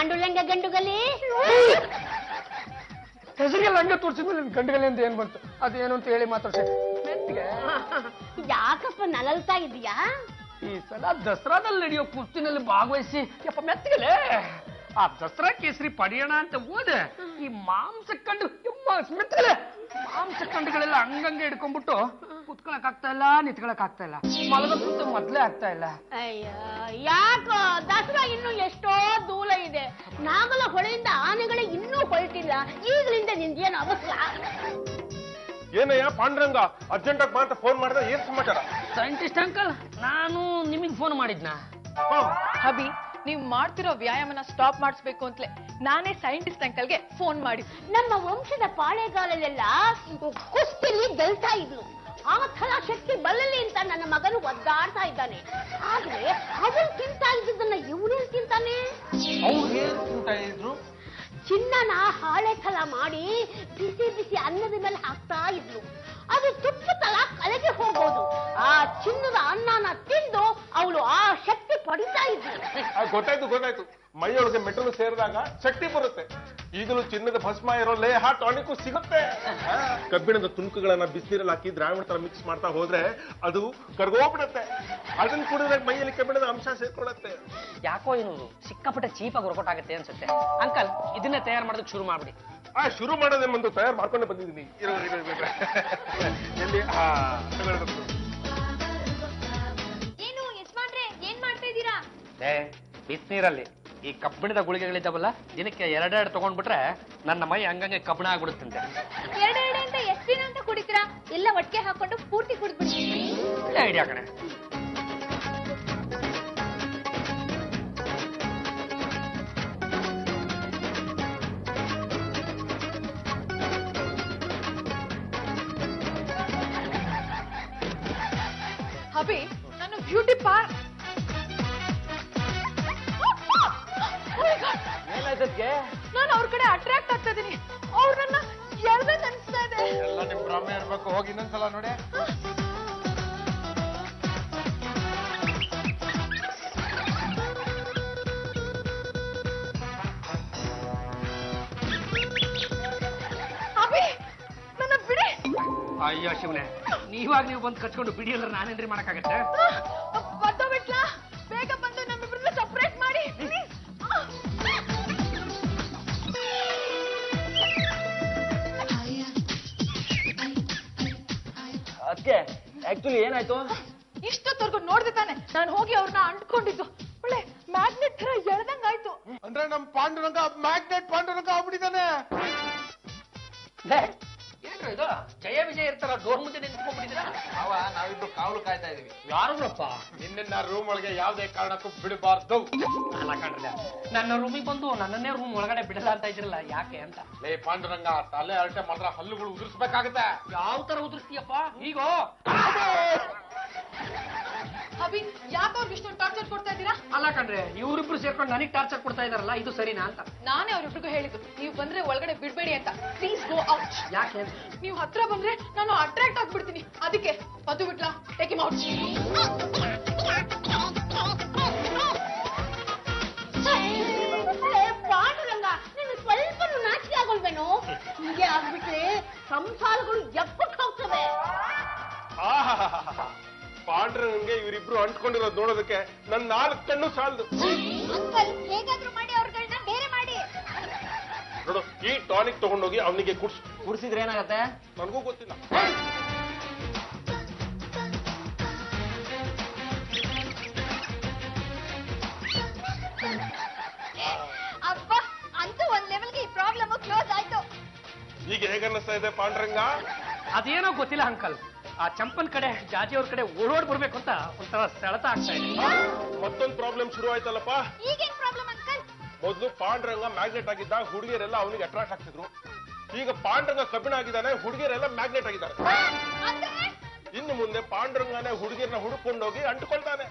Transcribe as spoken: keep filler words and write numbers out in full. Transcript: Panduranga Gandugali. ಹೆಸರಿಗೆಲ್ಲ ಹಂಗೆ ತೋರಿಸಿದ್ಮೇಲೆ ನಿನ್ನ ಗಂಡುಗಲಿ ಅಂತ ಏನು ಬಂತು ಅದೇನು ಅಂತ ಹೇಳಿ ಮಾತಾಡ್ಸಿ ನೆತ್ತಿಗೆ ಯಾಕಪ್ಪ ನಲಲ್ತಾ ಇದೀಯಾ ಈ ಸಲ ದಸರಾದಲ್ಲಿ ನಡೆಯೋ ಕುಸ್ತಿನಲ್ಲಿ ಭಾಗವಹಿಸಿ ಯಪ್ಪ ಮೆತ್ತಿಗೆಲೆ ಆ ದಸರಾ ಕೇಸರಿ ಪಡೆಯೋಣ ಅಂತ ಓದೆ ಈ ಮಾಂಸ ಕಂಡು ಮೆತ್ತಿಗೆಲೆ ಮಾಂಸ ಕಂಡುಗಳೆಲ್ಲ ಹಂಗಂಗೆ ಹಿಡ್ಕೊಂಡ್ಬಿಟ್ಟು ಕುತ್ಕೊಳಕ್ ಆಗ್ತಾ ಇಲ್ಲ ನಿತ್ಕೊಳಕ್ ಆಗ್ತಾ ಇಲ್ಲ ಮಲಗಕ್ಕಂತೂ ಮೊದ್ಲೇ ಆಗ್ತಾ ಇಲ್ಲ ಅಯ್ಯೋ ಯಾಕೋ ದಸರಾ ಇನ್ನೂ ಎಷ್ಟೋ ದೂಲ ಇದೆ ನಾಗಲ ಹೊಳೆಯಿಂದ ಆನೆಗಳೇ ಇನ್ನೂ ಹೊರಟಿಲ್ಲ ಈಗಲಿಂದ ನಿಂದೇನು ಅವಶ್ಯ ಏನಯ್ಯ ಪಾಂಡುರಂಗ ಅರ್ಜೆಂಟ್ ಆಗಿ ಮಾತ್ರ ಫೋನ್ ಮಾಡಿದ್ರೆ ಏನ್ ಸಮಾಚಾರ ಸೈಂಟಿಸ್ಟ್ ಅಂಕಲ್ ನಾನು ನಿಮಗ್ ಫೋನ್ ಮಾಡಿದ್ನಾ ಅಭಿ ನೀವ್ ಮಾಡ್ತಿರೋ ವ್ಯಾಯಾಮನ ಸ್ಟಾಪ್ ಮಾಡಿಸ್ಬೇಕು ಅಂತಲೇ ನಾನೇ ಸೈಂಟಿಸ್ಟ್ ಅಂಕಲ್ಗೆ ಫೋನ್ ಮಾಡಿ ನಮ್ಮ ವಂಶದ ಪಾಳೆಗಾಲದೆಲ್ಲ ಕುಸ್ತಿಲಿ ಗೆಲ್ತಾ ಇದ್ರು ಆ ಥರ ಶಕ್ತಿ ಬಲ್ಲಲಿ ಅಂತ ನನ್ನ ಮಗನು ಒದ್ದಾಡ್ತಾ ಇದ್ದಾನೆ ಆದ್ರೆ ಅವನು ತಿಂತಾ ಇದ್ದದನ್ನ ಇವನೇನ್ ತಿಂತಾನೆ ಚಿನ್ನನ ಹಾಳೆ ಥಲ ಮಾಡಿ ಬಿಸಿ ಬಿಸಿ ಅನ್ನದ ಮೇಲೆ ಹಾಕ್ತಾ ಇದ್ಲು ಅದು ತುಪ್ಪ ತಲ ಕಲೆಗೆ ಹೋಗೋದು ಆ ಚಿನ್ನದ ಅನ್ನನ ತಿಂದು ಅವಳು ಆ ಶಕ್ತಿ ಪಡಿತಾ ಇದ್ಲು ಗೊತ್ತಾಯ್ತು ಗೊತ್ತಾಯ್ತು ಮೈಯೊಳಗೆ ಮೆಟ್ರಲ್ ಸೇರಿದಾಗ ಶಕ್ತಿ ಬರುತ್ತೆ ಈಗಲೂ ಚಿನ್ನದ ಭಸ್ಮ ಇರೋ ಲೇಹ ಟಾನಿಕು ಸಿಗುತ್ತೆ ಕಬ್ಬಿಣದ ತುಣುಕುಗಳನ್ನ ಬಿಸಿನೀರಲ್ಲಿ ಹಾಕಿ ದ್ರಾವಣ ತರ ಮಿಕ್ಸ್ ಮಾಡ್ತಾ ಹೋದ್ರೆ ಅದು ಕರ್ಗೋಗ್ಬಿಡುತ್ತೆ ಅದನ್ನ ಕುಡಿದ್ರೆ ಮೈಯಲ್ಲಿ ಕಬ್ಬಿಣದ ಅಂಶ ಸೇರ್ಕೊಳ್ಳುತ್ತೆ ಯಾಕೋ ಏನು ಸಿಕ್ಕಾಪಟ್ಟೆ ಚೀಪಾಗಿ ಹೊರಕೊಟ್ಟಾಗುತ್ತೆ ಅನ್ಸುತ್ತೆ ಅಂಕಲ್ ಇದನ್ನ ತಯಾರು ಮಾಡೋದಕ್ಕೆ ಶುರು ಮಾಡ್ಬಿಡಿ ಆ ಶುರು ಮಾಡೋದೇ ಮುಂದೆ ತಯಾರು ಮಾಡ್ಕೊಂಡೆ ಬಂದಿದ್ದೀನಿ ಏನು ಎಸ್ ಮಾಡ್ರೆ ಏನ್ ಮಾಡ್ತಾ ಇದ್ದೀರಾ ಬಿಸಿನೀರಲ್ಲಿ ಈ ಕಬ್ಬಿಣದ ಗುಳಿಗೆಗಳಿದ್ದಾವಲ್ಲ ದಿನಕ್ಕೆ ಎರಡೆರಡು ತಗೊಂಡ್ಬಿಟ್ರೆ ನನ್ನ ಮೈ ಹಂಗಂಗೆ ಕಬ್ಬಿಣ ಆಗ್ಬಿಡುತ್ತಂತೆ ಎರಡೆರಡೆ ಅಂತ ಎಷ್ಟು ದಿನ ಅಂತ ಕುಡಿತೀರಾ ಎಲ್ಲ ಒಟ್ಟಿಗೆ ಹಾಕೊಂಡು ಪೂರ್ತಿ ಕುಡಿದ್ಬಿಡ್ತೀನಿ ಐಡಿಯಾ ಕಣೆ ಅಭಿ ನಾನು ಬ್ಯೂಟಿ ಪಾರ್ಕ್ ನಾನು ಅವ್ರ ಕಡೆ ಅಟ್ರಾಕ್ಟ್ ಆಗ್ತಾ ಇದೀನಿ ಅವ್ರನ್ನ ಎಳ್ಬೇಕು ಅನ್ಸ್ತಾ ಇದೆ ಎಲ್ಲ ನಿಮ್ ಭ್ರಮೆ ಇರ್ಬೇಕು ಹೋಗಿ ಇನ್ನೊಂದ್ಸಲ ನೋಡಿ ಅಭಿ ನನ್ನ ಬಿಡಿ ಅಯ್ಯೋ ಶಿವನೇ ನೀವಾಗ ನೀವು ಬಂದು ಕಚ್ಕೊಂಡು ಬಿಡಿ ಅಂದ್ರೆ ನಾನೇನ್ರಿ ಮಾಡಕ್ಕಾಗತ್ತೆ ಬತ್ತೋಗ್ಬಿಟ್ಲಾ ಬೇಗ ಬಂದು ನಮ್ಮಿಬ್ರನ್ನ ಸಪ್ರೇಟ್ ಮಾಡಿ ಅದಕ್ಕೆ ಆಕ್ಚುಲಿ ಏನಾಯ್ತು ಇಷ್ಟೊತ್ತವರೆಗೂ ನೋಡ್ದೆ ತಾನೆ ನಾನು ಹೋಗಿ ಅವ್ರನ್ನ ಅಂಟ್ಕೊಂಡಿದ್ದು ಒಳ್ಳೆ ಮ್ಯಾಗ್ನೆಟ್ ತರ ಎಳ್ದಂಗ್ ಆಯ್ತು ಅಂದ್ರೆ ನಮ್ ಪಾಂಡುರಂಗ ಮ್ಯಾಗ್ನೆಟ್ ಪಾಂಡುರಂಗ ಆಗ್ಬಿಟ್ಟಿದ್ದಾನೆ ಏನ್ರ ಇದು ಜಯ ವಿಜಯ ಇರ್ತಾರ ಡೋರ್ ಮುಂದೆ ನಿಂತ್ಕೊಂಡ್ಬಿಟ್ಟಿದ್ರ ಅವ ನಾವಿಬ್ರು ಕಾವಲು ಕಾಯ್ತಾ ಇದೀವಿ ಯಾರಪ್ಪ ನಿನ್ನ ರೂಮ್ ಒಳಗೆ ಯಾವ್ದೇ ಕಾರಣಕ್ಕೂ ಬಿಡಬಾರ್ದು ಅಲ್ಲ ಕಂಡ್ರೆ ನನ್ನ ರೂಮಿಗೆ ಬಂದು ನನ್ನನ್ನೇ ರೂಮ್ ಒಳಗಡೆ ಬಿಡಲ್ಲ ಅಂತ ಇದ್ರಲ್ಲ ಯಾಕೆ ಅಂತ ಲೇ ಪಾಂಡುರಂಗ ತಲೆ ಅರಟೆ ಮಾಡಿದ್ರೆ ಹಲ್ಲುಗಳು ಉದುರಿಸ್ಬೇಕಾಗತ್ತೆ ಯಾವ ತರ ಉದುರಿಸ್ತೀಯಪ್ಪ ಈಗ ಅಭಿ ಯಾಕೆ ಅವ್ರಿಗೆ ಇಷ್ಟೊಂದು ಟಾರ್ಚರ್ ಕೊಡ್ತಾ ಇದ್ದೀರಾ ಅಲ್ಲ ಕಣ್ರೆ ಇವ್ರಿಬ್ರು ಸೇರ್ಕೊಂಡು ನನಗೆ ಟಾರ್ಚರ್ ಕೊಡ್ತಾ ಇದಾರಲ್ಲ ಇದು ಸರಿನಾ ಅಂತ ನಾನೇ ಅವ್ರಿಬ್ರಿಗೂ ಹೇಳಿದ್ದು ನೀವು ಬಂದ್ರೆ ಒಳಗಡೆ ಬಿಡ್ಬೇಡಿ ಅಂತ ಪ್ಲೀಸ್ ಗೋ ಔಟ್ ಯಾಕೆ ನೀವು ಹತ್ರ ಬಂದ್ರೆ ನಾನು ಅಟ್ರಾಕ್ಟ್ ಆಗ್ಬಿಡ್ತೀನಿ ಅದಕ್ಕೆ ಅದು ಬಿಟ್ಲಾ ಟೇಕ್ ಹಿಮ್ ಔಟ್ ಪಾಂಡುರಂಗ ನಿನ್ನ ಸ್ವಲ್ಪನೂ ನಾಚಿಕೆ ಆಗೋಲ್ವೇನು ಹೀಗೆ ಆಗ್ಬಿಟ್ರೆ ಸಂಸಾರಗಳು ಎಪ್ಪಕ್ಕೆ ಹೋಗ್ತವೆ ಪಾಂಡುರಂಗಗೆ ಇವರಿಬ್ರು ಅಂಟ್ಕೊಂಡಿರೋದು ನೋಡೋದಕ್ಕೆ ನನ್ನ ನಾಲ್ಕು ಕಣ್ಣು ಸಾಲದು ಅಂಕಲ್ ಹೇಗಾದ್ರೂ ಮಾಡಿ ಅವ್ರಗಳನ್ನ ಬೇರೆ ಮಾಡಿ ನೋಡು ಈ ಟಾನಿಕ್ ತಗೊಂಡೋಗಿ ಅವನಿಗೆ ಕುಡ್ಸು ಕುಡಿಸಿದ್ರೆ ಏನಾಗತ್ತೆ ನನಗೂ ಗೊತ್ತಿಲ್ಲ ಅಪ್ಪ ಅಂತೂ ಒಂದ್ ಲೆವೆಲ್ಗೆ ಈ ಪ್ರಾಬ್ಲಮ್ ಕ್ಲೋಸ್ ಆಯ್ತು ಈಗ ಹೇಗನ್ನಿಸ್ತಾ ಇದೆ ಪಾಂಡುರಂಗ ಅದೇನೋ ಗೊತ್ತಿಲ್ಲ ಅಂಕಲ್ ಆ ಚಂಪನ್ ಕಡೆ ಜಾಜಿ ಅವ್ರ ಕಡೆ ಓಡೋಡ್ ಬರ್ಬೇಕು ಅಂತ ಒಂಥರ ಸೆಳೆತ ಆಗ್ತಾ ಇದೆ ಮತ್ತೊಂದು ಪ್ರಾಬ್ಲಮ್ ಶುರು ಆಯ್ತಲ್ಲಪ್ಪ ಈಗೇನ್ ಪ್ರಾಬ್ಲಮ್ ಅಂಕಲ್ ಮೊದಲು ಪಾಂಡುರಂಗ ಮ್ಯಾಗ್ನೆಟ್ ಆಗಿದ್ದಾಗ ಹುಡುಗಿಯರೆಲ್ಲ ಅವನಿಗೆ ಅಟ್ರಾಕ್ಟ್ ಆಗ್ತಿದ್ರು ಈಗ ಪಾಂಡುರಂಗ ಕಬ್ಬಿಣ ಆಗಿದ್ದಾನೆ ಹುಡುಗಿಯರೆಲ್ಲ ಮ್ಯಾಗ್ನೆಟ್ ಆಗಿದ್ದಾರೆ ಇನ್ನು ಮುಂದೆ ಪಾಂಡುರಂಗನೇ ಹುಡುಗಿಯರನ್ನ ಹುಡುಕೊಂಡೋಗಿ ಅಂಟ್ಕೊಳ್ತಾನೆ